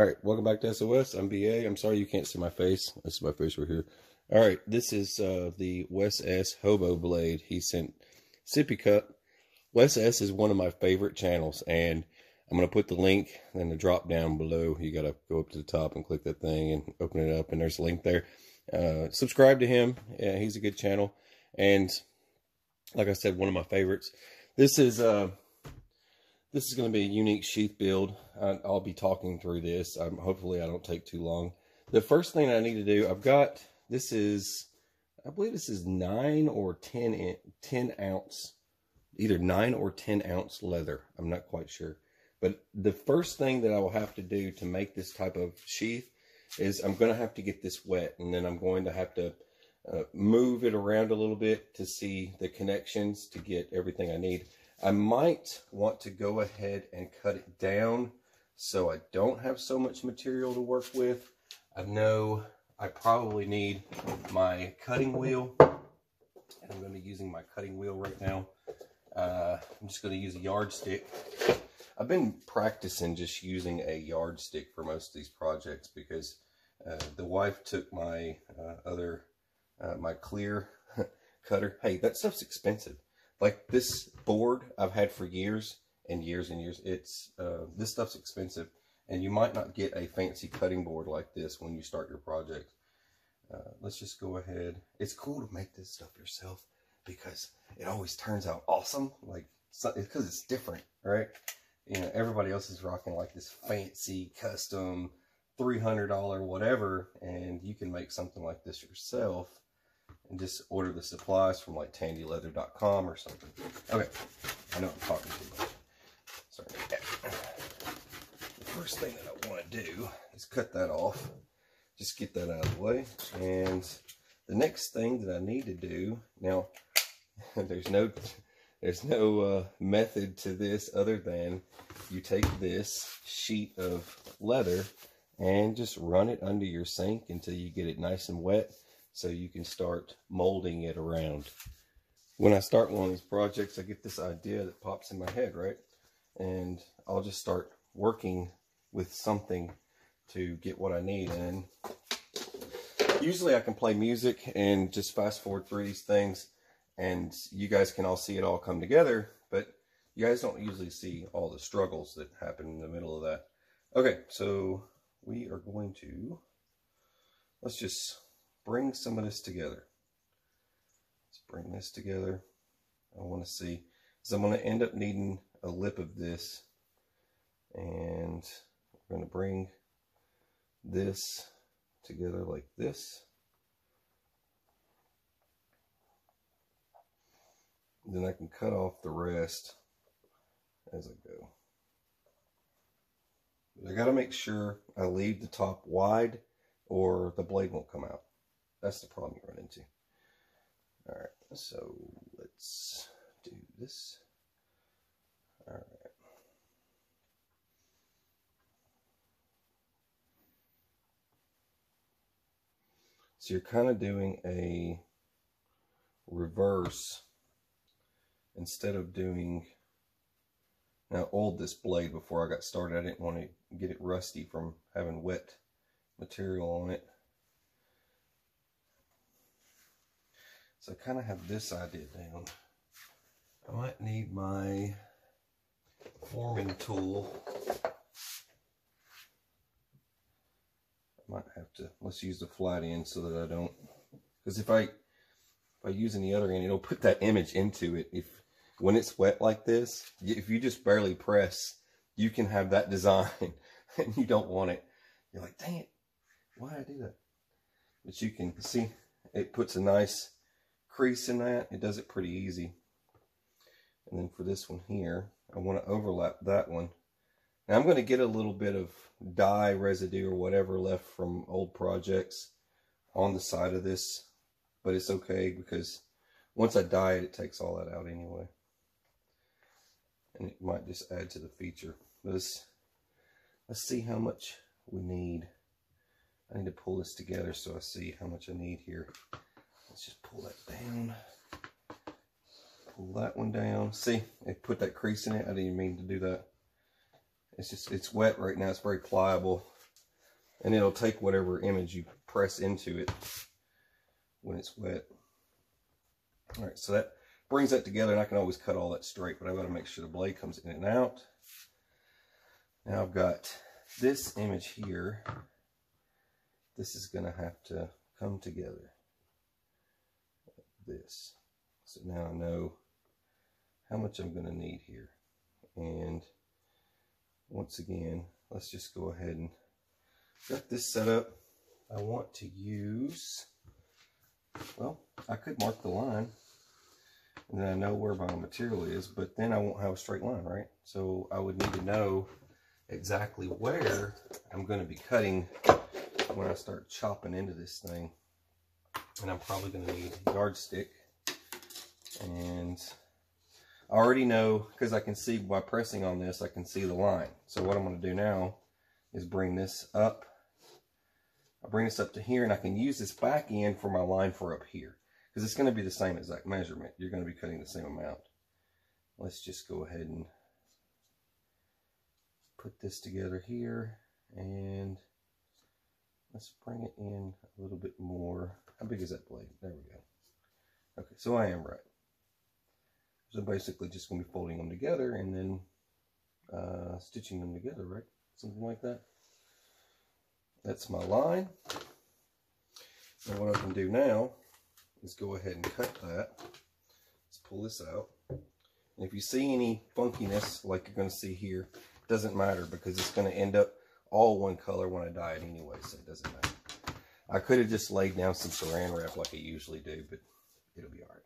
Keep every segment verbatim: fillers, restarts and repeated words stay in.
All right, welcome back to S O S. I'm B A. I'm sorry you can't see my face. This is my face right here. All right, this is uh, the Wes S Hobo Blade. He sent Sippy Cup. Wes S is one of my favorite channels, and I'm going to put the link in the drop down below. You got to go up to the top and click that thing and open it up, and there's a link there. Uh, subscribe to him. Yeah, he's a good channel, and like I said, one of my favorites. This is... Uh, This is going to be a unique sheath build. I'll be talking through this. I'm, hopefully I don't take too long. The first thing I need to do, I've got, this is, I believe this is nine or ten, ten ounce, either nine or ten ounce leather. I'm not quite sure. But the first thing that I will have to do to make this type of sheath is I'm going to have to get this wet. And then I'm going to have to uh, move it around a little bit to see the connections to get everything I need. I might want to go ahead and cut it down so I don't have so much material to work with. I know I probably need my cutting wheel, and I'm going to be using my cutting wheel right now. Uh, I'm just going to use a yardstick. I've been practicing just using a yardstick for most of these projects because uh, the wife took my uh, other, uh, my clear cutter. Hey, that stuff's expensive. Like this board I've had for years and years and years. It's uh, this stuff's expensive, and you might not get a fancy cutting board like this when you start your project. Uh, let's just go ahead. It's cool to make this stuff yourself because it always turns out awesome. Like it's because it's different, right? You know, everybody else is rocking like this fancy custom three hundred dollar whatever, and you can make something like this yourself. And just order the supplies from like tandy leather dot com or something. Okay, I know I'm talking too much. Sorry. The first thing that I want to do is cut that off. Just get that out of the way. And the next thing that I need to do now, there's no, there's no uh, method to this other than you take this sheet of leather and just run it under your sink until you get it nice and wet. So you can start molding it around. When I start one of these projects, I get this idea that pops in my head, right? And I'll just start working with something to get what I need. And usually I can play music and just fast forward through these things, and you guys can all see it all come together, but you guys don't usually see all the struggles that happen in the middle of that. Okay, so we are going to, let's just bring some of this together. Let's bring this together. I want to see, because I'm going to end up needing a lip of this, and we're going to bring this together like this. Then I can cut off the rest as I go. But I got to make sure I leave the top wide, or the blade won't come out. That's the problem you run into. All right, so let's do this. All right. So you're kind of doing a reverse instead of doing, now I oiled this blade before I got started. I didn't want to get it rusty from having wet material on it. So I kind of have this idea down. I might need my forming tool. I might have to, let's use the flat end so that I don't, because if I, if I use any other end, it'll put that image into it. If, when it's wet like this, if you just barely press, you can have that design and you don't want it. You're like, dang it, why did I do that? But you can see, it puts a nice crease in that. It does it pretty easy. And then for this one here, I want to overlap that one. Now I'm going to get a little bit of dye residue or whatever left from old projects on the side of this, but it's okay because once I dye it, it takes all that out anyway. And it might just add to the feature. Let's, let's see how much we need. I need to pull this together so I see how much I need here. Let's just pull that down. Pull that one down. See, it put that crease in it. I didn't mean to do that. It's just, it's wet right now. It's very pliable. and it'll take whatever image you press into it when it's wet. All right, so that brings that together, and I can always cut all that straight, but I've got to make sure the blade comes in and out. Now I've got this image here. This is going to have to come together like this. So now I know how much I'm going to need here. And once again, let's just go ahead and got this set up. I want to use, well, I could mark the line and then I know where my material is, but then I won't have a straight line, right? So I would need to know exactly where I'm going to be cutting when I start chopping into this thing. And I'm probably going to need a yardstick, and I already know, because I can see by pressing on this, I can see the line. So what I'm going to do now is bring this up. I'll bring this up to here, and I can use this back end for my line for up here, because it's going to be the same exact measurement. You're going to be cutting the same amount. Let's just go ahead and put this together here, and let's bring it in a little bit more. How big is that blade? There we go. Okay, so I am right. So basically just going to be folding them together and then uh, stitching them together, right? Something like that. That's my line. And what I can do now is go ahead and cut that. Let's pull this out. And if you see any funkiness like you're going to see here, it doesn't matter, because it's going to end up all one color when I dye it anyway, so it doesn't matter. I could have just laid down some saran wrap like I usually do, but it'll be all right.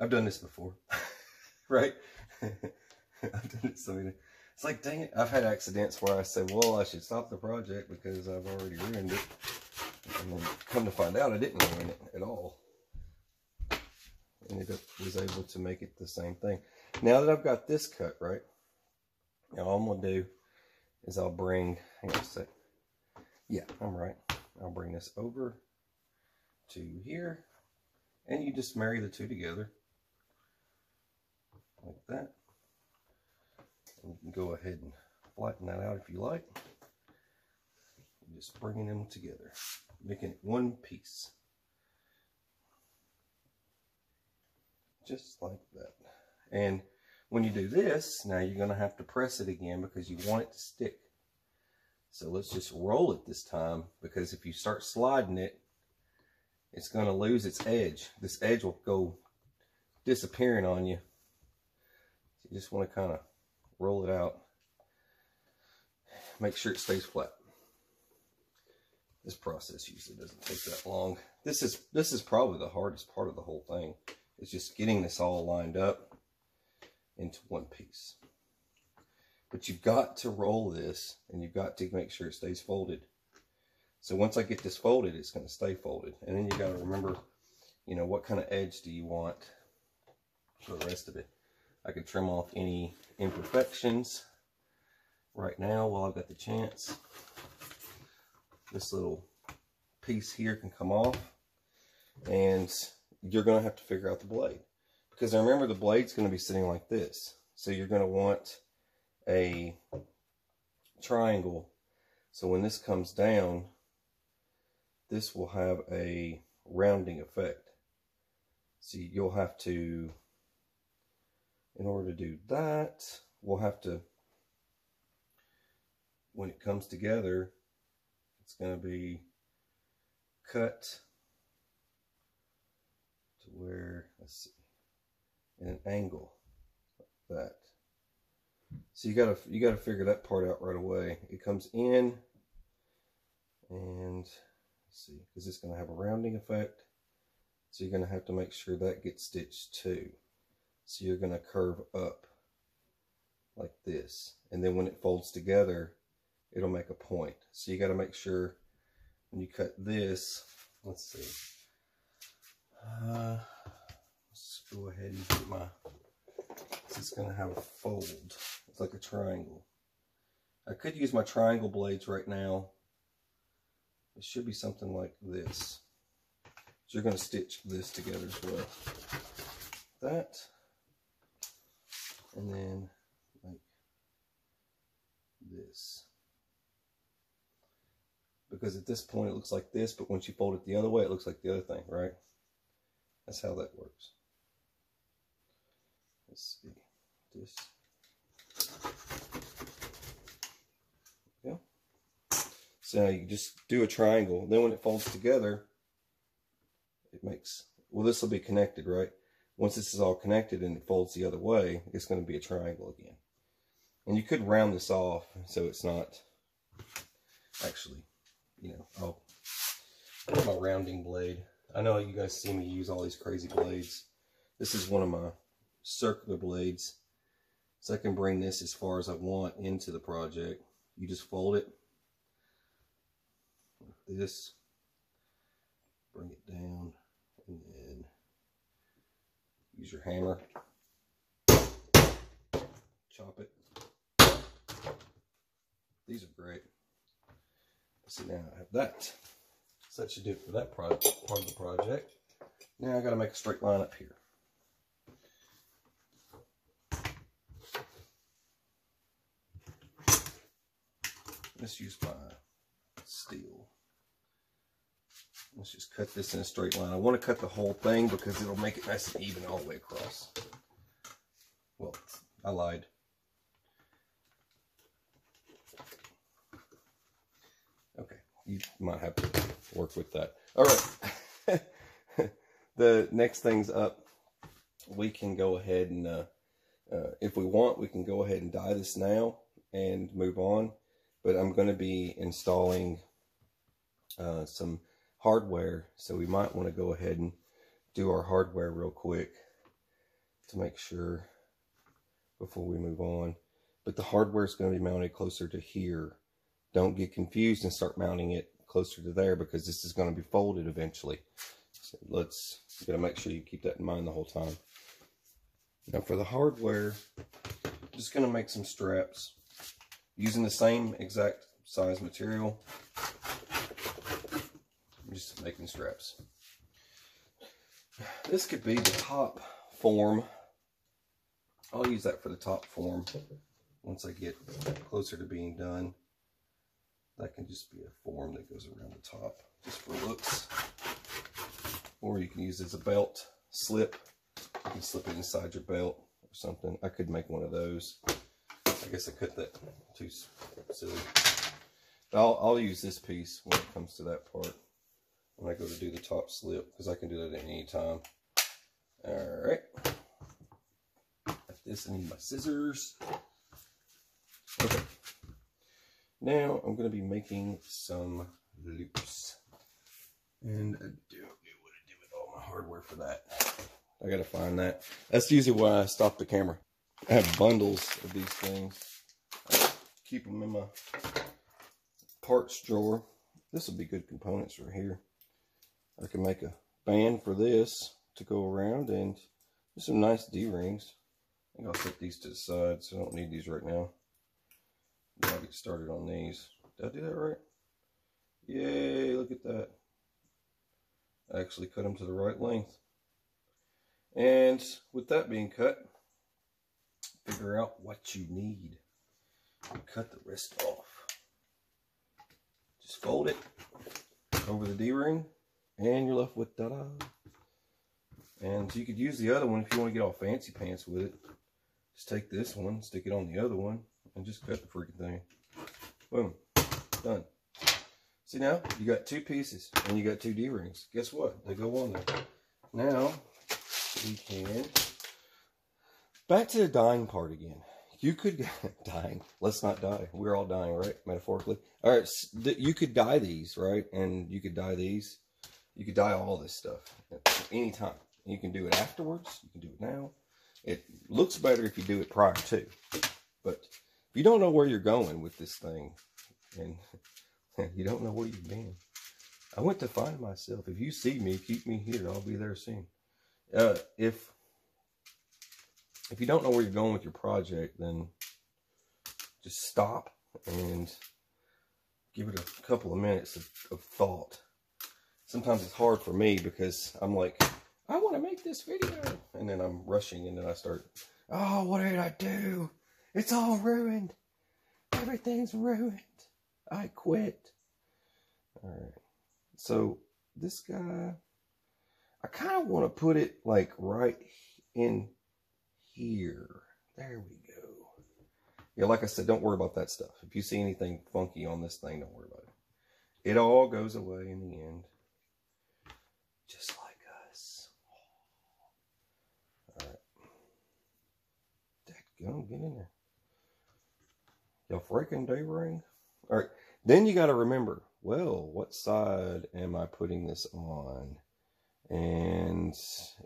I've done this before, right? I've done it so many. It's like, dang it, I've had accidents where I said, well, I should stop the project because I've already ruined it. And then come to find out I didn't ruin it at all. And I was able to make it the same thing. Now that I've got this cut, right? Now all I'm going to do is I'll bring, hang on a sec. Yeah, I'm right. I'll bring this over to here. And you just marry the two together. Like that. And you can go ahead and flatten that out if you like. And just bringing them together, making it one piece, just like that. And when you do this, now you're going to have to press it again because you want it to stick. So let's just roll it this time, because if you start sliding it, it's going to lose its edge. This edge will go disappearing on you. So you just want to kind of roll it out. Make sure it stays flat. This process usually doesn't take that long. This is this is probably the hardest part of the whole thing. It's just getting this all lined up into one piece. But you've got to roll this, and you've got to make sure it stays folded. So once I get this folded, it's going to stay folded. And then you got to remember, you know, what kind of edge do you want for the rest of it. I can trim off any imperfections right now while I've got the chance. This little piece here can come off, and you're going to have to figure out the blade, because remember the blade's going to be sitting like this. So you're going to want a triangle. So when this comes down, this will have a rounding effect. So you'll have to, in order to do that, we'll have to, when it comes together, it's going to be cut to where, let's see, in an angle like that. So you gotta you gotta figure that part out right away. It comes in, and let's see, because it's going to have a rounding effect, so you're going to have to make sure that gets stitched too. So you're going to curve up like this, and then when it folds together, it'll make a point. So you got to make sure when you cut this, let's see, uh, let's go ahead and get my, it's going to have a fold. It's like a triangle. I could use my triangle blades right now. It should be something like this. So you're going to stitch this together as well. That. And then like this. because at this point it looks like this, but once you fold it the other way, it looks like the other thing, right? That's how that works. Let's see. This. Yeah. So now you just do a triangle. Then when it folds together, it makes, well, this will be connected, right? Once this is all connected and it folds the other way, it's going to be a triangle again. And you could round this off so it's not actually, you know, oh, I have my rounding blade. I know you guys see me use all these crazy blades. This is one of my circular blades. So I can bring this as far as I want into the project. You just fold it like this, bring it down, and then use your hammer, chop it. These are great. So now I have that. So that should do it for that part of the project. Now I got to make a straight line up here. Let's use my steel. Let's just cut this in a straight line. I want to cut the whole thing because it'll make it nice and even all the way across. Well, I lied. Okay, you might have to work with that. All right. The next thing's up. We can go ahead and, uh, uh, if we want, we can go ahead and dye this now and move on. But I'm going to be installing uh, some hardware, so we might want to go ahead and do our hardware real quick to make sure before we move on. But the hardware is going to be mounted closer to here. Don't get confused and start mounting it closer to there, because this is going to be folded eventually. So let's, you gotta make sure you keep that in mind the whole time. Now for the hardware, I'm just going to make some straps using the same exact size material. I'm just making straps. This could be the top form. I'll use that for the top form. Once I get closer to being done, that can just be a form that goes around the top just for looks. Or you can use it as a belt slip. You can slip it inside your belt or something. I could make one of those. I guess I cut that too silly. I'll, I'll use this piece when it comes to that part, when I go to do the top slip, because I can do that at any time. Alright. Like this, I need my scissors. Okay. Now I'm going to be making some loops. And I don't know what to do with all my hardware for that. I got to find that. That's usually why I stopped the camera. I have bundles of these things. I keep them in my parts drawer. This would be good components right here. I can make a band for this to go around, and there's some nice D-rings. I think I'll set these to the side, so I don't need these right now. I'll get started on these. Did I do that right? Yay, look at that. I actually cut them to the right length. And with that being cut, figure out what you need and cut the rest off. Just fold it over the D-ring and you're left with da-da. And so you could use the other one if you want to get all fancy pants with it. Just take this one, stick it on the other one, and just cut the freaking thing. Boom. Done. See, now you got two pieces and you got two D-rings. Guess what? They go on there. Now we can... Back to the dying part again. You could, dying, let's not die. We're all dying, right? Metaphorically. All right, you could dye these, right? And you could dye these. You could dye all this stuff at any time. You can do it afterwards. You can do it now. It looks better if you do it prior to. But if you don't know where you're going with this thing, and you don't know where you've been, I went to find myself. If you see me, keep me here. I'll be there soon. Uh, if... If you don't know where you're going with your project, then just stop and give it a couple of minutes of, of thought. Sometimes it's hard for me because I'm like, I want to make this video. And then I'm rushing and then I start, oh, what did I do? It's all ruined. Everything's ruined. I quit. All right. So this guy, I kind of want to put it like right in here. There we go. Yeah, like I said, don't worry about that stuff. If you see anything funky on this thing, don't worry about it. It all goes away in the end. Just like us. All right. Dadgum, get in there. Y'all freaking day ring? All right. Then you got to remember, well, what side am I putting this on? And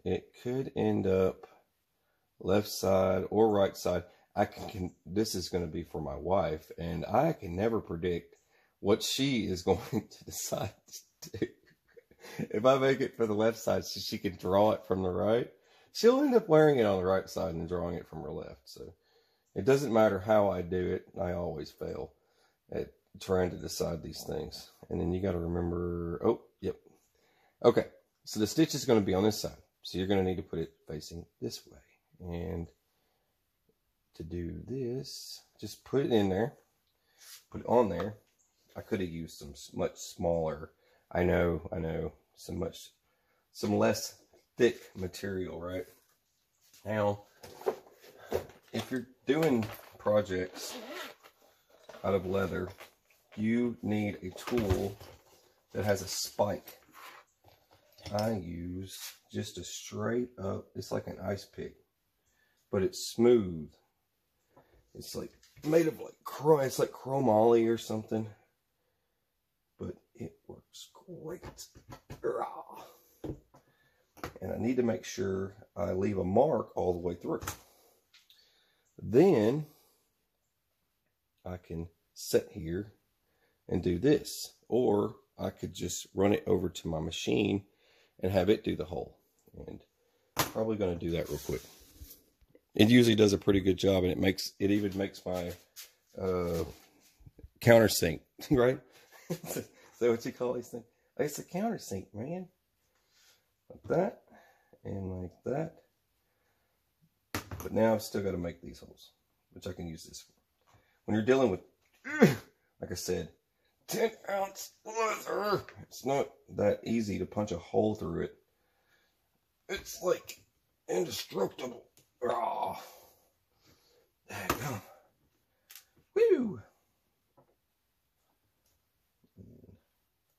it could end up left side or right side. I can, can this is going to be for my wife, and I can never predict what she is going to decide to do. If I make it for the left side so she can draw it from the right, she'll end up wearing it on the right side and drawing it from her left. So it doesn't matter how I do it, I always fail at trying to decide these things. And then you got to remember, oh, yep. Okay, so the stitch is going to be on this side. So you're going to need to put it facing this way. And to do this, just put it in there, put it on there. I could have used some much smaller, I know, I know, some much, some less thick material, right? Now, if you're doing projects out of leather, you need a tool that has a spike. I use just a straight up, it's like an ice pick, but it's smooth. It's like made of like chrome, it's like chromoly or something, but it works great. And I need to make sure I leave a mark all the way through. Then I can sit here and do this, or I could just run it over to my machine and have it do the hole. And I'm probably going to do that real quick. It usually does a pretty good job, and it makes it even makes my uh, countersink, right? Is that what you call these things? It's a countersink, man. Like that, and like that. But now I've still got to make these holes, which I can use this for. When you're dealing with, like I said, ten ounce leather, it's not that easy to punch a hole through it. It's like indestructible. Oh, there you go. Woo!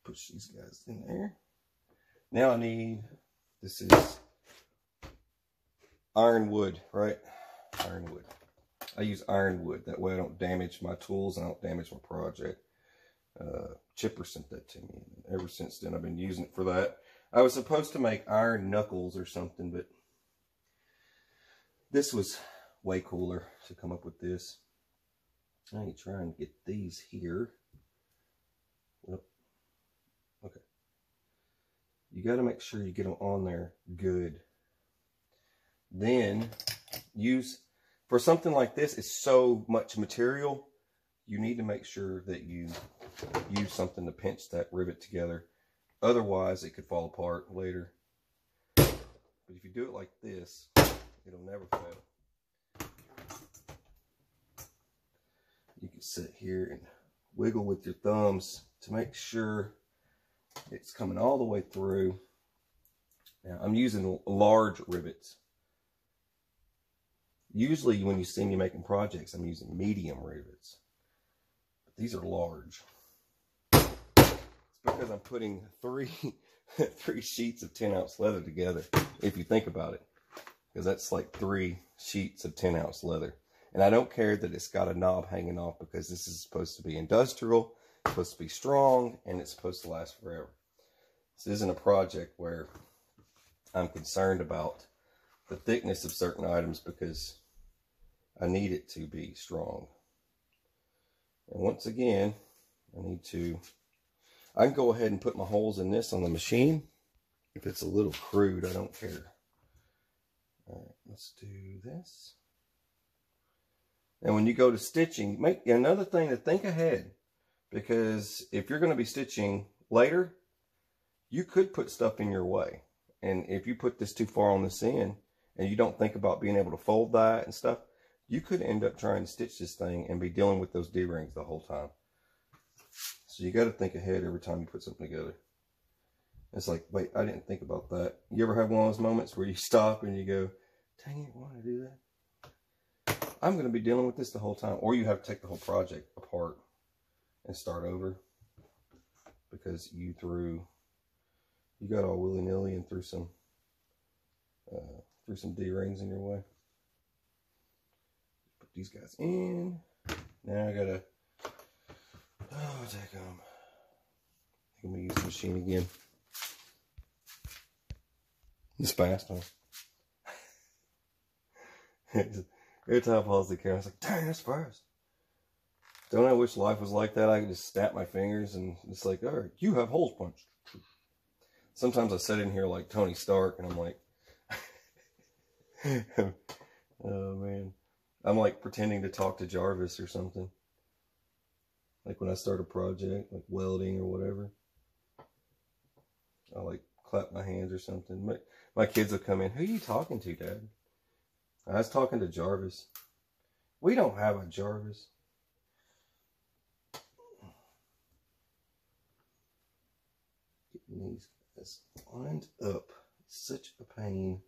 Push these guys in there. Now I need, this is iron wood, right? Iron wood. I use iron wood. That way I don't damage my tools and I don't damage my project. Uh, Chipper sent that to me. Ever since then, I've been using it for that. I was supposed to make iron knuckles or something, but this was way cooler to come up with this. I need to try and get these here. Yep. Okay. You got to make sure you get them on there good. Then use, for something like this, it's so much material, you need to make sure that you use something to pinch that rivet together. Otherwise, it could fall apart later. But if you do it like this, it'll never fail. You can sit here and wiggle with your thumbs to make sure it's coming all the way through. Now, I'm using large rivets. Usually when you see me making projects, I'm using medium rivets. But these are large. It's because I'm putting three, three sheets of ten ounce leather together, if you think about it. Because that's like three sheets of ten ounce leather. And I don't care that it's got a knob hanging off, because this is supposed to be industrial, it's supposed to be strong, and it's supposed to last forever. This isn't a project where I'm concerned about the thickness of certain items, because I need it to be strong. And once again, I need to, I can go ahead and put my holes in this on the machine. If it's a little crude, I don't care. All right, let's do this. And when you go to stitching, make another thing to think ahead, because if you're going to be stitching later, you could put stuff in your way. And if you put this too far on this end and you don't think about being able to fold that and stuff, you could end up trying to stitch this thing and be dealing with those D-rings the whole time. So you got to think ahead every time you put something together. It's like, wait, I didn't think about that. You ever have one of those moments where you stop and you go, dang it, why did I do that? I'm going to be dealing with this the whole time. Or you have to take the whole project apart and start over because you threw, you got all willy-nilly and threw some, uh, threw some D-rings in your way. Put these guys in. Now I got to, oh, take them. I think I'm going to use the machine again. It's fast, huh? Every time I pause the camera, I was like, dang, that's fast. Don't I wish life was like that? I could just snap my fingers and it's like, all right, you have holes punched. Sometimes I sit in here like Tony Stark and I'm like, oh man. I'm like pretending to talk to Jarvis or something. Like when I start a project, like welding or whatever. I like clap my hands or something. My, my kids will come in. Who are you talking to, Dad? I was talking to Jarvis. We don't have a Jarvis. Getting these guys lined up. It's such a pain.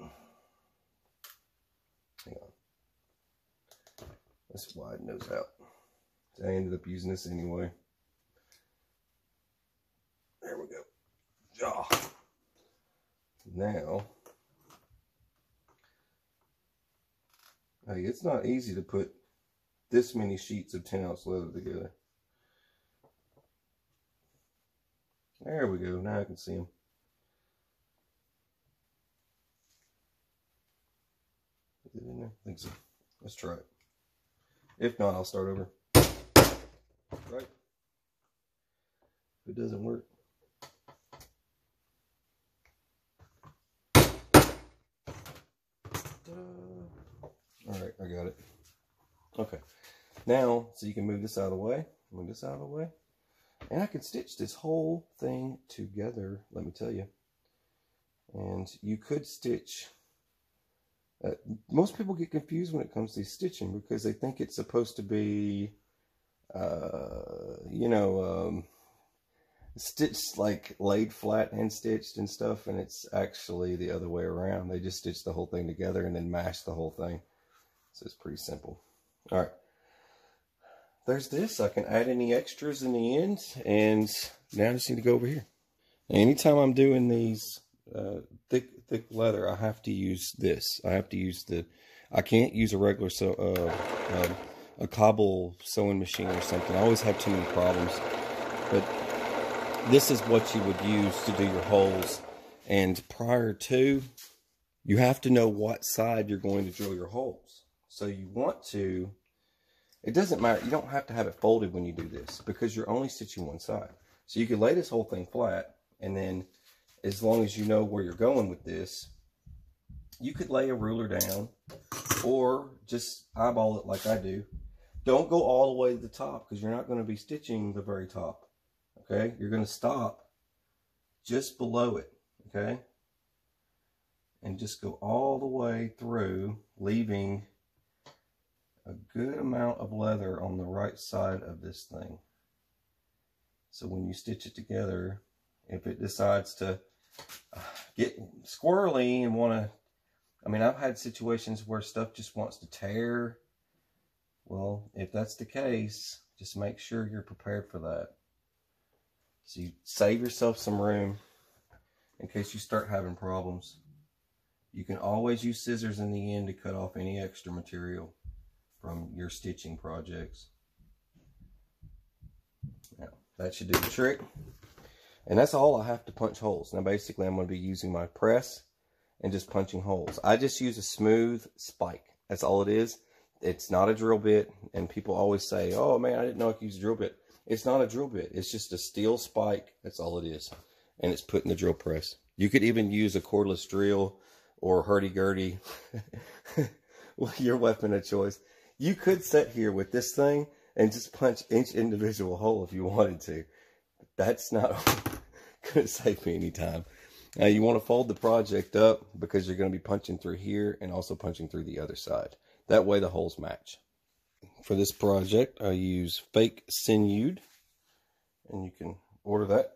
Hang on. Let's widen those out. I ended up using this anyway. There we go. Oh. Now, like, it's not easy to put this many sheets of ten ounce leather together. There we go. Now I can see them. Is it in there? I think so. Let's try it. If not, I'll start over. Right. If it doesn't work. Alright, I got it. Okay. Now, so you can move this out of the way. Move this out of the way. And I can stitch this whole thing together, let me tell you. And you could stitch. Uh, most people get confused when it comes to stitching because they think it's supposed to be, uh, you know, um, stitched like laid flat and stitched and stuff. And it's actually the other way around. They just stitch the whole thing together and then mash the whole thing. So it's pretty simple. All right. There's this. I can add any extras in the end. And now I just need to go over here. Now, anytime I'm doing these uh, thick, thick leather, I have to use this. I have to use the, I can't use a regular, so uh, uh, a cobble sewing machine or something. I always have too many problems. But this is what you would use to do your holes. And prior to, you have to know what side you're going to drill your holes. So you want to, it doesn't matter, you don't have to have it folded when you do this because you're only stitching one side. So you can lay this whole thing flat and then as long as you know where you're going with this, you could lay a ruler down or just eyeball it like I do. Don't go all the way to the top because you're not going to be stitching the very top, okay? You're going to stop just below it, okay? And just go all the way through, leaving a good amount of leather on the right side of this thing. So when you stitch it together, if it decides to get squirrely and want to, I mean, I've had situations where stuff just wants to tear. Well, if that's the case, just make sure you're prepared for that. So you save yourself some room in case you start having problems. You can always use scissors in the end to cut off any extra material from your stitching projects. Now, that should do the trick. And that's all I have to punch holes. Now, basically, I'm going to be using my press and just punching holes. I just use a smooth spike. That's all it is. It's not a drill bit. And people always say, oh, man, I didn't know I could use a drill bit. It's not a drill bit. It's just a steel spike. That's all it is. And it's put in the drill press. You could even use a cordless drill or hurdy-gurdy, your weapon of choice. You could sit here with this thing and just punch each individual hole if you wanted to. That's not going to save me any time. Now, you want to fold the project up because you're going to be punching through here and also punching through the other side. That way the holes match. For this project, I use fake sinewed, and you can order that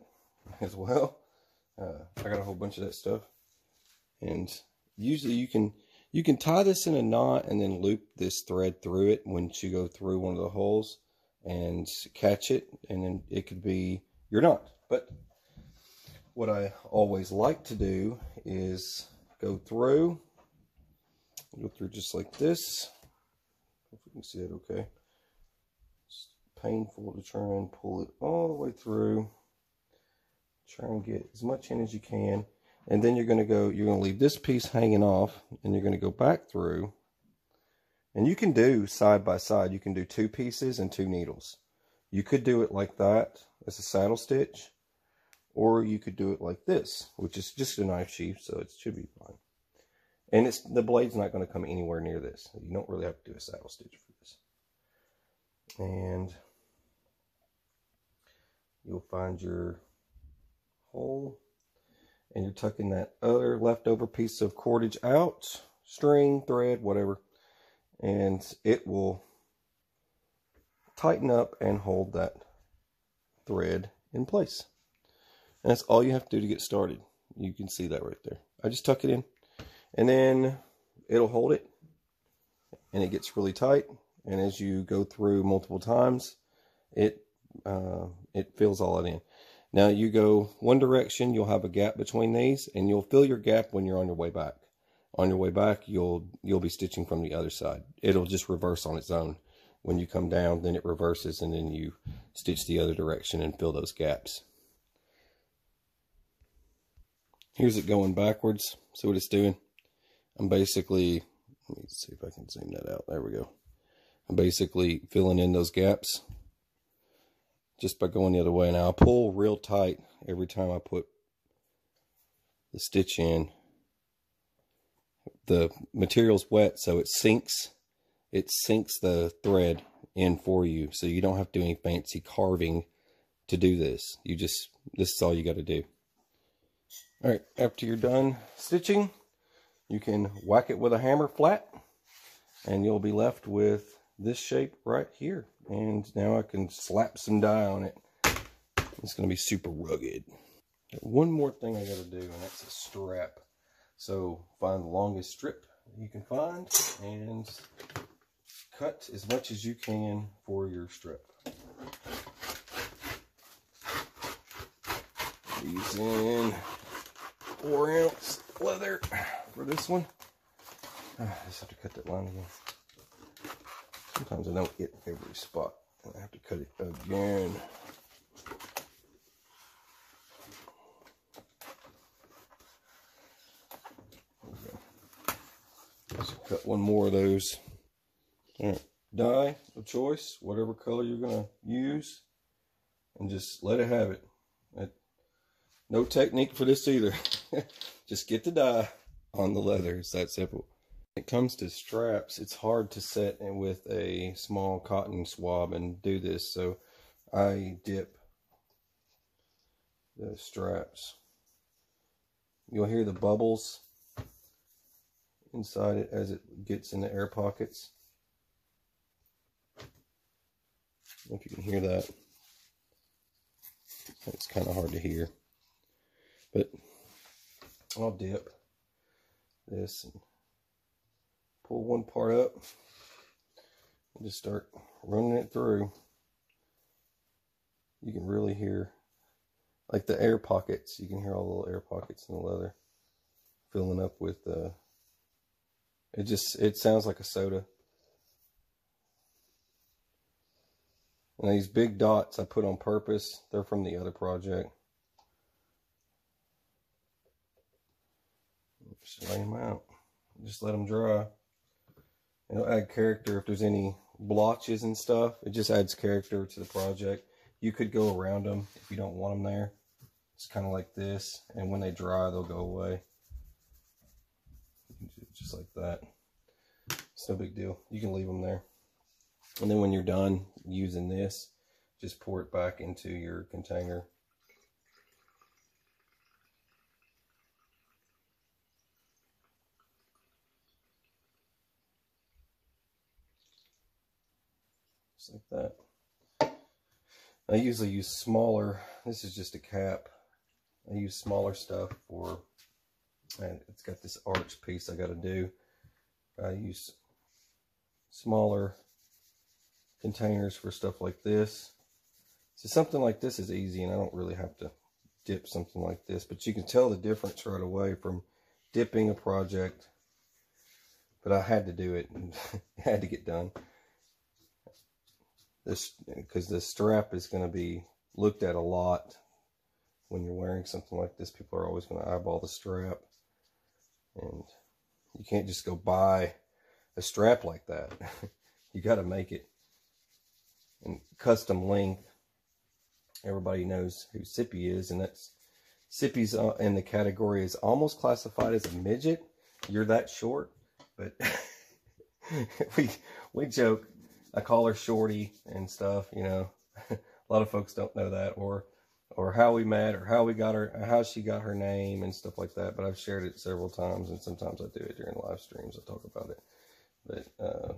as well. Uh, I got a whole bunch of that stuff, and usually you can you can tie this in a knot and then loop this thread through it once you go through one of the holes and catch it, and then it could be your knot. But what I always like to do is go through, go through just like this. If you can see it okay. It's painful to try and pull it all the way through. Try and get as much in as you can. And then you're going to go, you're going to leave this piece hanging off, and you're going to go back through. And you can do side by side. You can do two pieces and two needles. You could do it like that as a saddle stitch, or you could do it like this, which is just a knife sheath, so it should be fine. And it's, the blade's not going to come anywhere near this. You don't really have to do a saddle stitch for this. And you'll find your hole. And you're tucking that other leftover piece of cordage out, string, thread, whatever. And it will tighten up and hold that thread in place. And that's all you have to do to get started. You can see that right there. I just tuck it in. And then it'll hold it, and it gets really tight. And as you go through multiple times, it uh, it fills all that in. Now you go one direction, you'll have a gap between these, and you'll fill your gap when you're on your way back. On your way back, you'll you'll be stitching from the other side. It'll just reverse on its own. When you come down, then it reverses, and then you stitch the other direction and fill those gaps. Here's it going backwards. See what it's doing. I'm basically, let me see if I can zoom that out. There we go. I'm basically filling in those gaps just by going the other way. Now I pull real tight every time I put the stitch in. The material's wet, so it sinks. It sinks the thread in for you. So you don't have to do any fancy carving to do this. You just, this is all you got to do. All right, after you're done stitching, you can whack it with a hammer flat, and you'll be left with this shape right here. And now I can slap some dye on it. It's going to be super rugged. One more thing I got to do, and that's a strap. So find the longest strip you can find and cut as much as you can for your strip. These in four ounce leather. For this one, I just have to cut that line again. Sometimes I don't get every spot, and I have to cut it again. Let's cut one more of those. All right. Dye of choice, whatever color you're going to use, and just let it have it. No technique for this either. Just get the dye on the leather. It's that simple. When it comes to straps, it's hard to set in with a small cotton swab and do this, so I dip the straps. You'll hear the bubbles inside it as it gets in the air pockets. I don't know if you can hear that. It's kind of hard to hear, but I'll dip this and pull one part up and just start running it through. You can really hear like the air pockets. You can hear all the little air pockets in the leather filling up with uh it just it sounds like a soda. And these big dots I put on purpose, they're from the other project. Just lay them out. Just let them dry. It'll add character if there's any blotches and stuff. It just adds character to the project. You could go around them if you don't want them there. It's kind of like this. And when they dry, they'll go away. Just like that. It's no big deal. You can leave them there. And then when you're done using this, just pour it back into your container. just like that. I usually use smaller. This is just a cap. I use smaller stuff for, and it's got this arch piece I got to do. I use smaller containers for stuff like this. So something like this is easy, and I don't really have to dip something like this, but you can tell the difference right away from dipping a project. But I had to do it, and it had to get done. This, because the strap is going to be looked at a lot when you're wearing something like this. People are always going to eyeball the strap, and you can't just go buy a strap like that. You got to make it in custom length. Everybody knows who Sippy is, and that's Sippy's in the category is almost classified as a midget. You're that short, but we we joke. I call her Shorty and stuff. You know, a lot of folks don't know that, or or how we met, or how we got her, how she got her name, and stuff like that. But I've shared it several times, and sometimes I do it during live streams. I talk about it, but uh,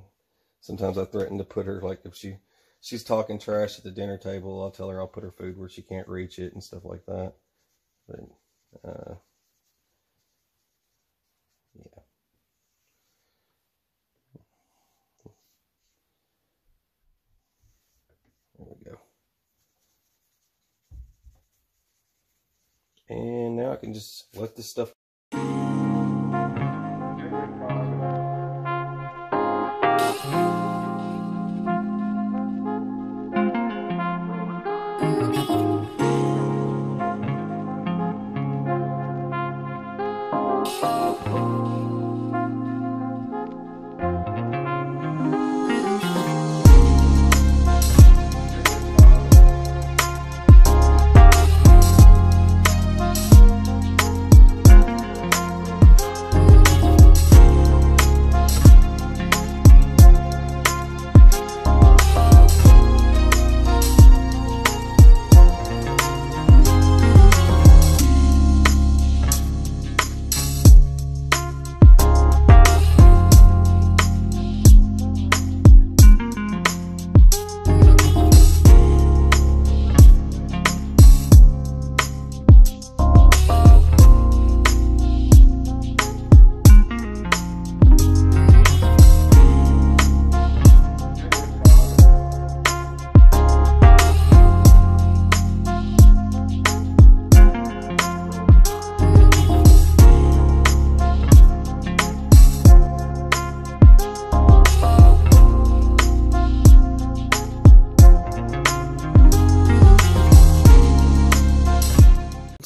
sometimes I threaten to put her, like, if she. She's talking trash at the dinner table, I'll tell her I'll put her food where she can't reach it and stuff like that. But, uh, yeah. There we go. And now I can just let this stuff.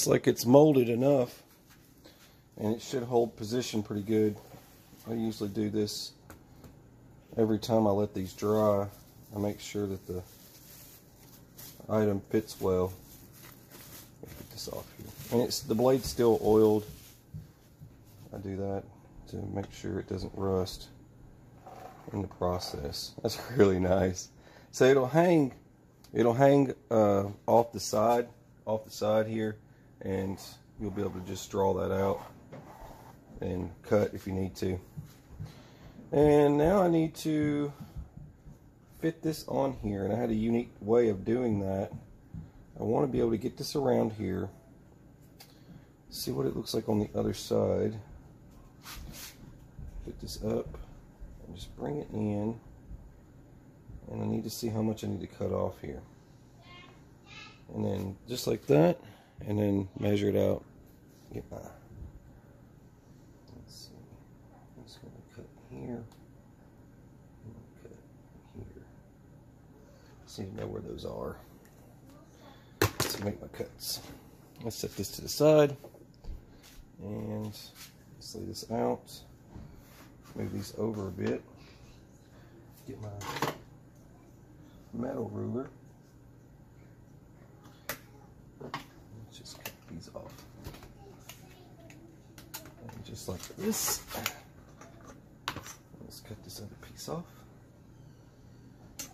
Like it's molded enough, and it should hold position pretty good. I usually do this every time I let these dry. I make sure that the item fits well. Let me get this off here, and it's the blade's still oiled. I do that to make sure it doesn't rust in the process. That's really nice. So it'll hang, it'll hang uh, off the side, off the side here. And you'll be able to just draw that out and cut if you need to. And now I need to fit this on here, and I had a unique way of doing that. I want to be able to get this around here, see what it looks like on the other side. Put this up and just bring it in, and I need to see how much I need to cut off here, and then just like that. And then measure it out. Get my. Let's see. I'm just going to cut here. I'm going to cut here. Just need to know where those are. Let's make my cuts. Let's set this to the side. And let's lay this out. Move these over a bit. Get my metal ruler. These off, and just like this. Let's cut this other piece off.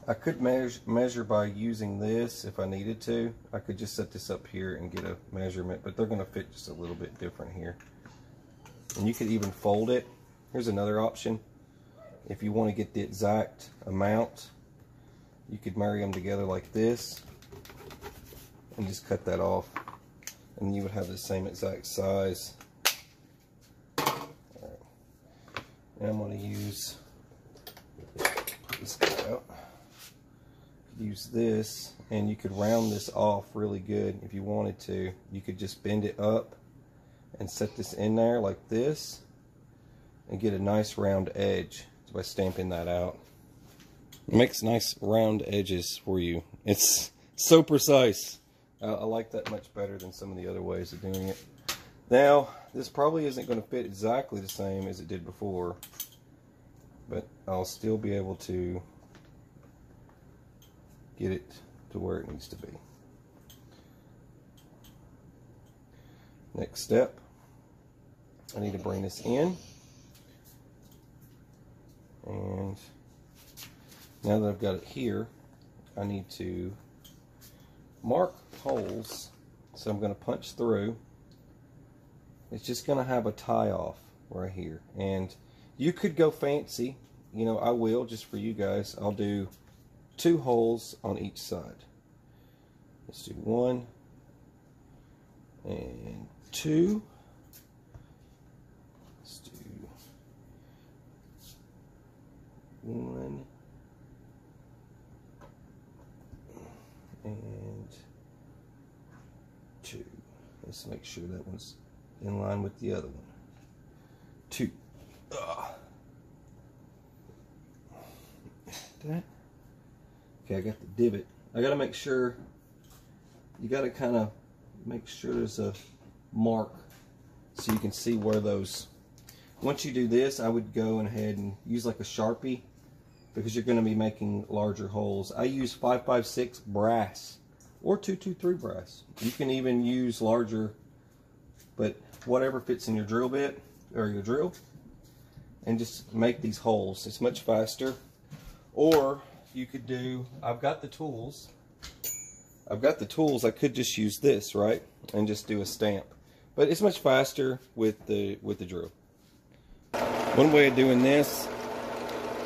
I could measure measure by using this if I needed to. I could just set this up here and get a measurement, but they're going to fit just a little bit different here. And you could even fold it. Here's another option. If you want to get the exact amount, you could marry them together like this and just cut that off, and you would have the same exact size. All right. Now I'm going to use this guy out. Use this, and you could round this off really good if you wanted to. You could just bend it up and set this in there like this and get a nice round edge by stamping that out. It makes nice round edges for you. It's so precise. Uh, I like that much better than some of the other ways of doing it. Now, this probably isn't going to fit exactly the same as it did before, but I'll still be able to get it to where it needs to be. Next step, I need to bring this in, and now that I've got it here, I need to mark holes. So I'm going to punch through. It's just going to have a tie off right here, and you could go fancy, you know. I will, just for you guys, I'll do two holes on each side. Let's do one and two. Let's do one and two. Let's make sure that one's in line with the other one. Two. Ugh. That. Okay, I got the divot. I gotta make sure, you gotta kind of make sure there's a mark so you can see where those. Once you do this, I would go ahead and use like a Sharpie, because you're gonna be making larger holes. I use five five six brass or two two three brass. You can even use larger, but whatever fits in your drill bit or your drill, and just make these holes. It's much faster. Or you could do, I've got the tools, I've got the tools, I could just use this, right, and just do a stamp, but it's much faster with the with the drill. One way of doing this,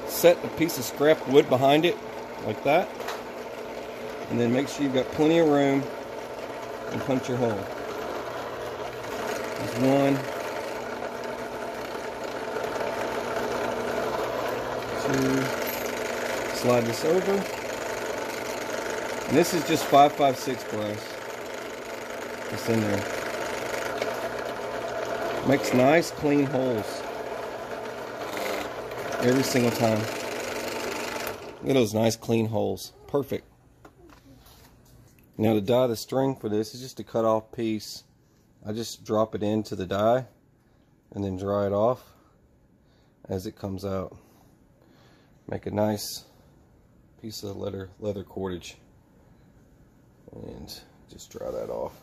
set a piece of scrap wood behind it like that, and then make sure you've got plenty of room and punch your hole. There's one, two. Slide this over, and this is just five five six brass. It's in there. Makes nice clean holes every single time. Look at those nice clean holes. Perfect. Now to dye the string for this is just a cut off piece. I just drop it into the dye and then dry it off as it comes out. Make a nice piece of leather leather cordage, and just dry that off.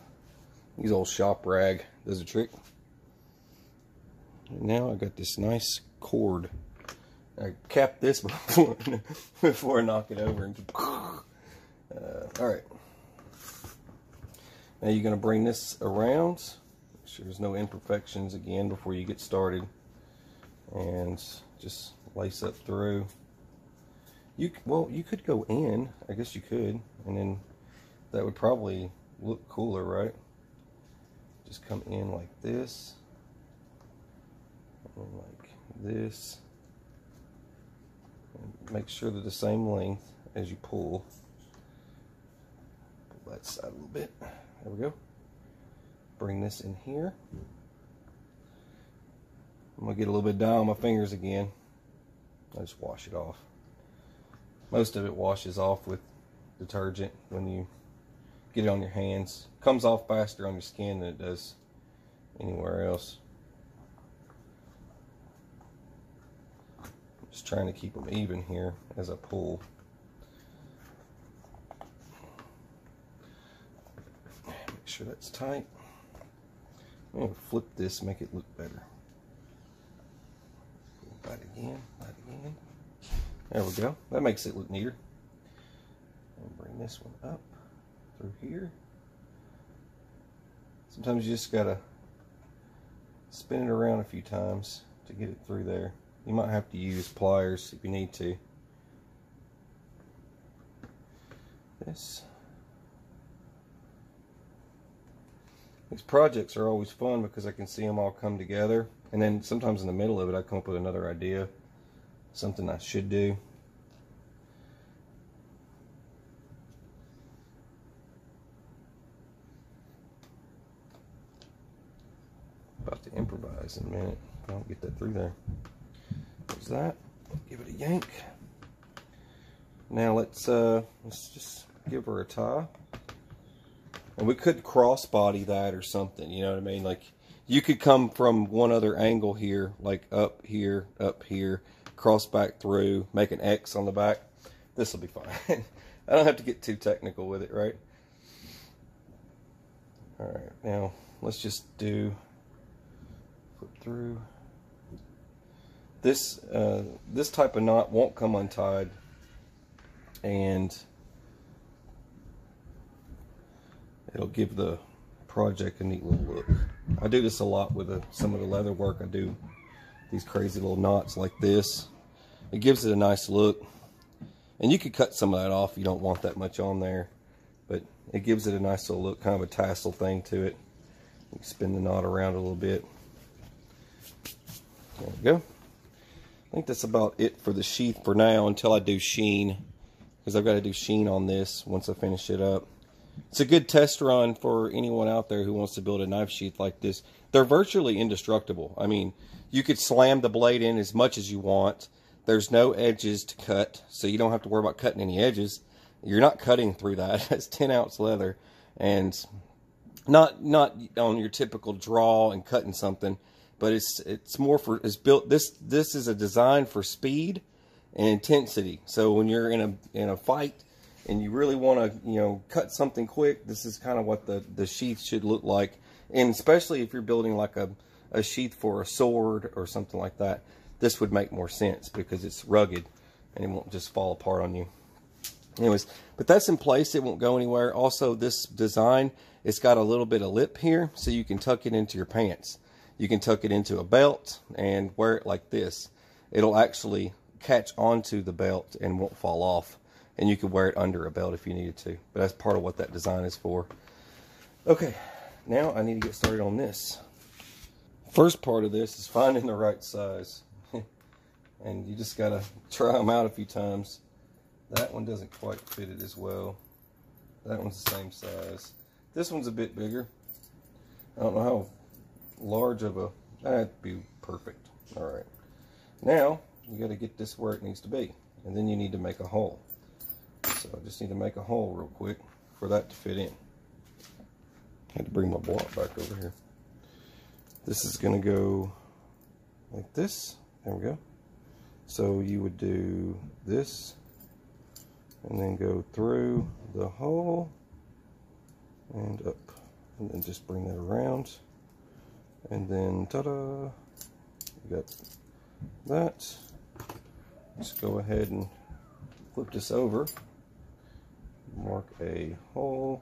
Use old shop rag, does a trick. And now I got this nice cord. I capped this before before I knock it over. And uh, all right. Now you're gonna bring this around. Make sure there's no imperfections again before you get started, and just lace up through. You, well, you could go in, I guess you could, and then that would probably look cooler, right? Just come in like this, and like this, and make sure they're the same length as you pull. Pull that side a little bit, there we go. Bring this in here. I'm gonna get a little bit of dye on my fingers again. I just wash it off. Most of it washes off with detergent when you get it on your hands. It comes off faster on your skin than it does anywhere else. I'm just trying to keep them even here as I pull. Make sure that's tight. I'm going to flip this, make it look better. Light again, light again. There we go. That makes it look neater. And bring this one up through here. Sometimes you just gotta spin it around a few times to get it through there. You might have to use pliers if you need to. this. These projects are always fun because I can see them all come together, and then sometimes in the middle of it I come up with another idea, something I should do. About to improvise in a minute if I don't get that through there. There's that. Give it a yank. Now let's uh let's just give her a tie. And we could crossbody that or something, you know what I mean? Like, you could come from one other angle here, like up here, up here, cross back through, make an X on the back. This will be fine. I don't have to get too technical with it, right? All right, now let's just do flip through. This uh, this type of knot won't come untied, and it'll give the project a neat little look. I do this a lot with a, some of the leather work. I do these crazy little knots like this. It gives it a nice look. And you could cut some of that off if you don't want that much on there. But it gives it a nice little look, kind of a tassel thing to it. You spin the knot around a little bit. There we go. I think that's about it for the sheath for now until I do sheen. Because I've got to do sheen on this once I finish it up. It's a good test run for anyone out there who wants to build a knife sheath like this. They're virtually indestructible. I mean, you could slam the blade in as much as you want. There's no edges to cut, so you don't have to worry about cutting any edges. You're not cutting through that. That's ten ounce leather, and not not on your typical draw and cutting something, but it's it's more for it's built. This this is a design for speed and intensity. So when you're in a in a fight, and you really want to, you know, cut something quick, this is kind of what the, the sheath should look like. And especially if you're building like a, a sheath for a sword or something like that, this would make more sense because it's rugged and it won't just fall apart on you. Anyways, but that's in place. It won't go anywhere. Also, this design, it's got a little bit of lip here, so you can tuck it into your pants. You can tuck it into a belt and wear it like this. It'll actually catch onto the belt and won't fall off. And you could wear it under a belt if you needed to. But that's part of what that design is for. Okay, now I need to get started on this. First part of this is finding the right size. And you just gotta try them out a few times. That one doesn't quite fit it as well. That one's the same size. This one's a bit bigger. I don't know how large of a... That'd be perfect. Alright. Now, you gotta get this where it needs to be. And then you need to make a hole. So I just need to make a hole real quick for that to fit in. I had to bring my block back over here. This is going to go like this. There we go. So you would do this and then go through the hole and up. And then just bring that around. And then ta-da! You got that. Just go ahead and flip this over. Mark a hole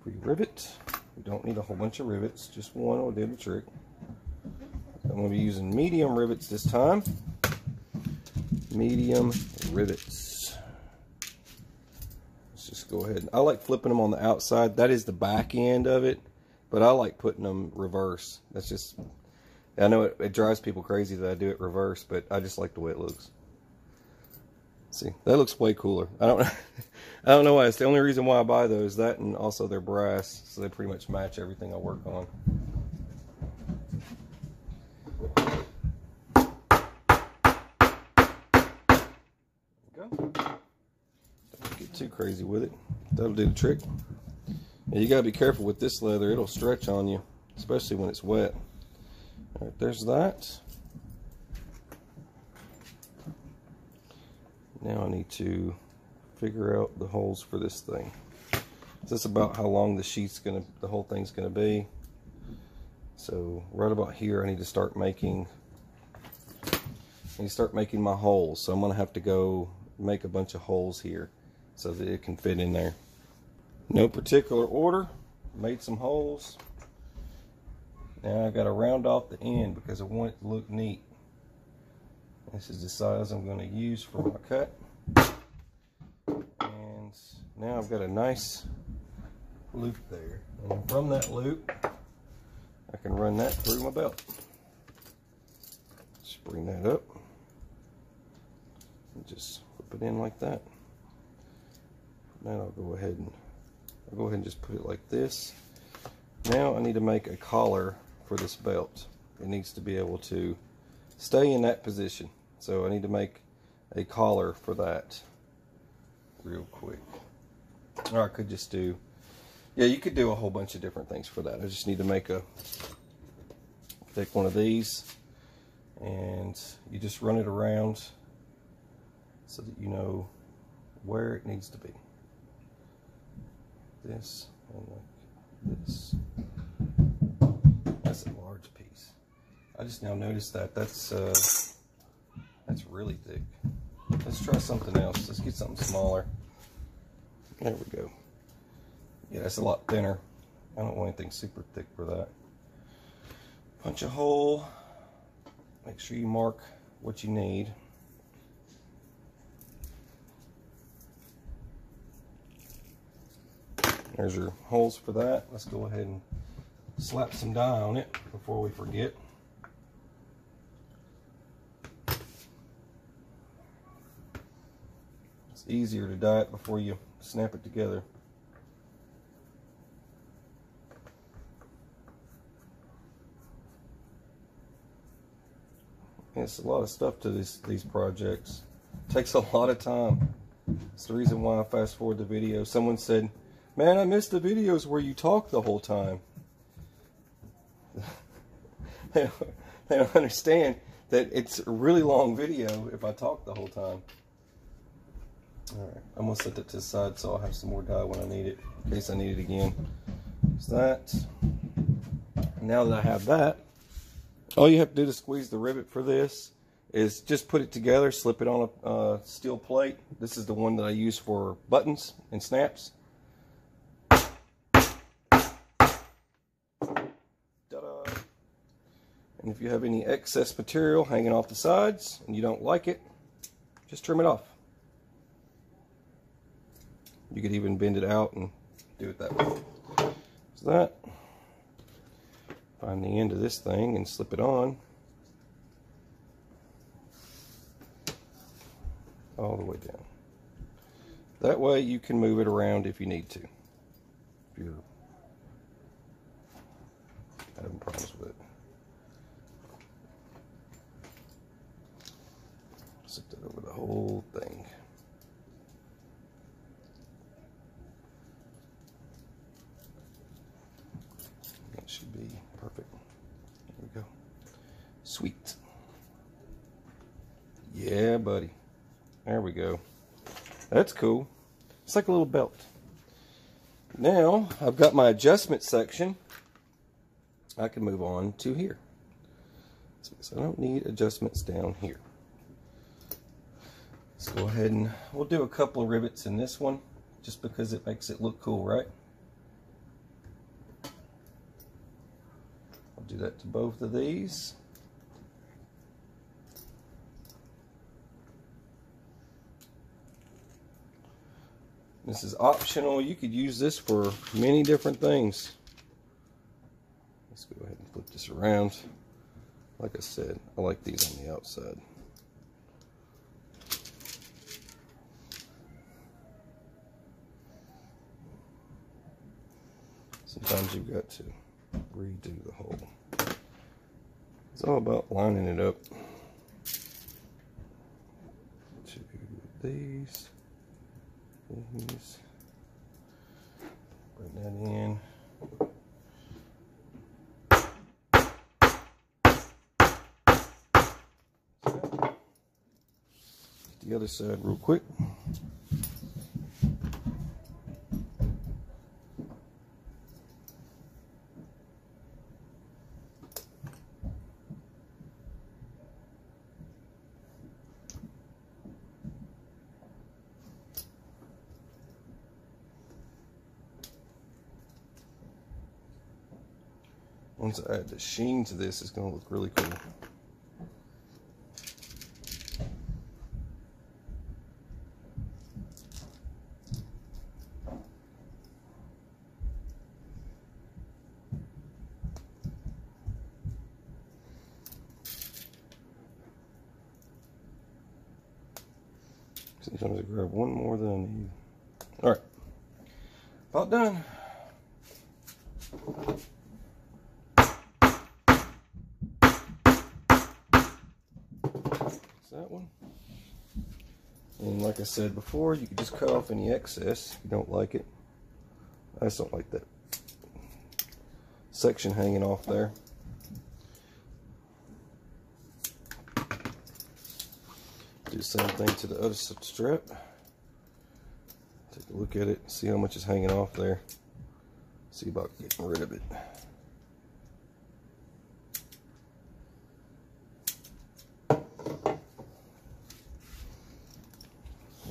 for your rivet. We don't need a whole bunch of rivets, just one will do the trick. I'm going to be using medium rivets this time. Medium rivets. Let's just go ahead. I like flipping them on the outside. That is the back end of it, but I like putting them reverse. That's just, I know it, it drives people crazy that I do it reverse, but I just like the way it looks. See, that looks way cooler. I don't, I don't know why. It's the only reason why I buy those. That and also they're brass, so they pretty much match everything I work on. There we go. Don't get too crazy with it. That'll do the trick. Now you gotta be careful with this leather. It'll stretch on you, especially when it's wet. All right, there's that. Now I need to figure out the holes for this thing. This is about how long the sheath's gonna, the whole thing's gonna be. So right about here, I need to start making, I need to start making my holes. So I'm gonna have to go make a bunch of holes here so that it can fit in there. No particular order. Made some holes. Now I gotta round off the end because I want it to look neat. This is the size I'm going to use for my cut. And now I've got a nice loop there, and from that loop I can run that through my belt. Spring that up and just whip it in like that. Now I'll go ahead and I'll go ahead and just put it like this. Now I need to make a collar for this belt. It needs to be able to stay in that position. So I need to make a collar for that real quick. Or I could just do, yeah, you could do a whole bunch of different things for that. I just need to make a, take one of these and you just run it around so that you know where it needs to be. This and like this. That's a large piece. I just now noticed that that's uh, that's really thick. Let's try something else. Let's get something smaller. There we go. Yeah, that's a lot thinner. I don't want anything super thick for that. Punch a hole. Make sure you mark what you need. There's your holes for that. Let's go ahead and slap some dye on it before we forget. It's easier to dye it before you snap it together. It's a lot of stuff to this, these projects. It takes a lot of time. It's the reason why I fast forward the video. Someone said, "Man, I missed the videos where you talk the whole time." they, don't, they don't understand that it's a really long video if I talk the whole time. Alright, I'm going to set that to the side so I'll have some more dye when I need it, in case I need it again. There's that. Now that I have that, all you have to do to squeeze the rivet for this is just put it together, slip it on a uh, steel plate. This is the one that I use for buttons and snaps. And if you have any excess material hanging off the sides and you don't like it, just trim it off. You could even bend it out and do it that way. So that, find the end of this thing and slip it on all the way down. That way you can move it around if you need to. If you're having problems with it. Sit that over the whole thing. That should be perfect. There we go. Sweet. Yeah, buddy. There we go. That's cool. It's like a little belt. Now, I've got my adjustment section. I can move on to here. So I don't need adjustments down here. Let's go ahead and we'll do a couple of rivets in this one just because it makes it look cool, right? I'll do that to both of these. This is optional. You could use this for many different things. Let's go ahead and flip this around. Like I said, I like these on the outside. Sometimes you've got to redo the hole. It's all about lining it up to these things. Bring that in. Get the other side real quick. Once I add the sheen to this, it's going to look really cool. Sometimes I grab one more than I need. All right, about done. That's that one. And like I said before, you can just cut off any excess if you don't like it. I just don't like that section hanging off there. Do the same thing to the other strip. Take a look at it, see how much is hanging off there. See about getting rid of it.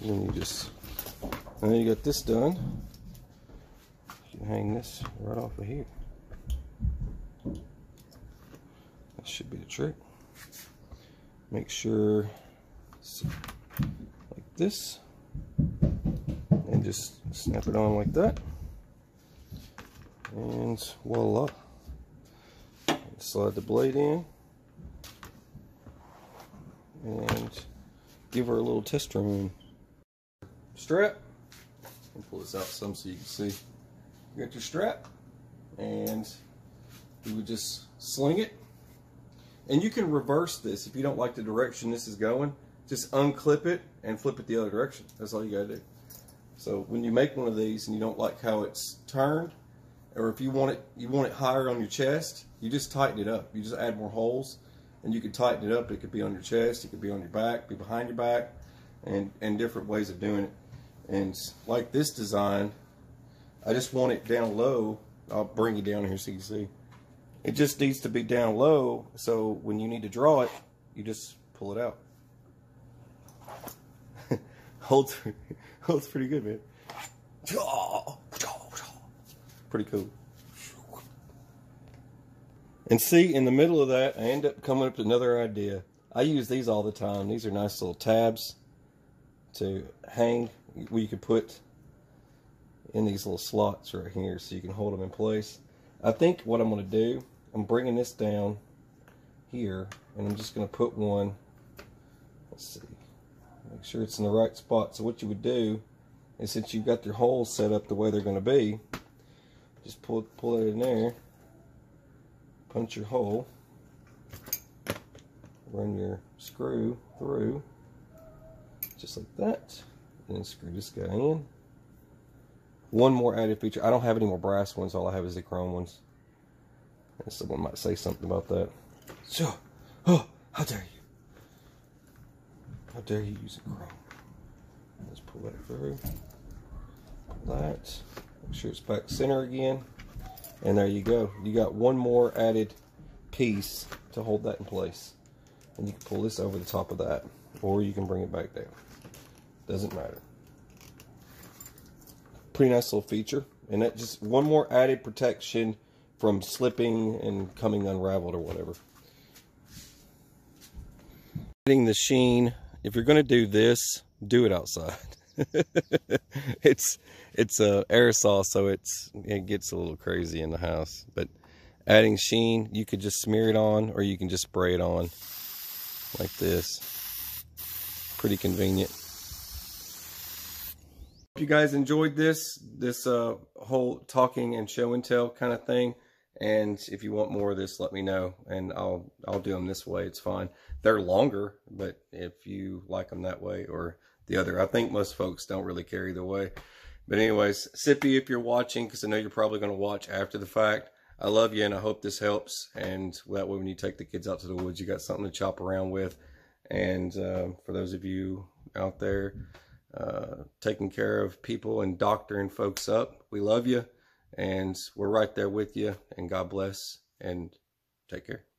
And then you just, now you got this done, you can hang this right off of here. That should be the trick. Make sure, so, like this, and just snap it on like that. And voila. Slide the blade in and give her a little test run. Strap. I'll pull this out some so you can see. You got your strap, and you would just sling it. And you can reverse this if you don't like the direction this is going. Just unclip it and flip it the other direction. That's all you gotta do. So when you make one of these and you don't like how it's turned, or if you want it, you want it higher on your chest, you just tighten it up. You just add more holes, and you can tighten it up. It could be on your chest, it could be on your back, be behind your back, and and different ways of doing it. And like this design, I just want it down low. I'll bring you down here so you can see. It just needs to be down low, so when you need to draw it, you just pull it out. Holds, holds pretty good, man. Pretty cool. And see, in the middle of that, I end up coming up with another idea. I use these all the time. These are nice little tabs to hang, where you can put in these little slots right here, so you can hold them in place. I think what I'm going to do, I'm bringing this down here, and I'm just going to put one. Let's see. Make sure it's in the right spot. So what you would do is, since you've got your holes set up the way they're going to be, just pull, pull it in there, punch your hole, run your screw through, just like that, and then screw this guy in. One more added feature. I don't have any more brass ones. All I have is the chrome ones. And someone might say something about that. So, oh, how dare you. How dare you use a chrome? Let's pull that through. Pull that. Make sure it's back center again. And there you go. You got one more added piece to hold that in place. And you can pull this over the top of that, or you can bring it back down. Doesn't matter. Pretty nice little feature. And that just one more added protection from slipping and coming unraveled or whatever. Getting the sheen. If you're going to do this, do it outside. it's it's uh, aerosol, so it's it gets a little crazy in the house. But adding sheen, you could just smear it on, or you can just spray it on like this. Pretty convenient. Hope you guys enjoyed this this uh, whole talking and show and tell kind of thing. And if you want more of this, let me know, and I'll I'll do them this way. It's fine. They're longer, but if you like them that way or the other, I think most folks don't really care either way. But anyways, Sippy, if you're watching, because I know you're probably going to watch after the fact, I love you, and I hope this helps. And that way, when you take the kids out to the woods, you got something to chop around with. And uh, for those of you out there uh, taking care of people and doctoring folks up, we love you. And we're right there with you, and God bless, and take care.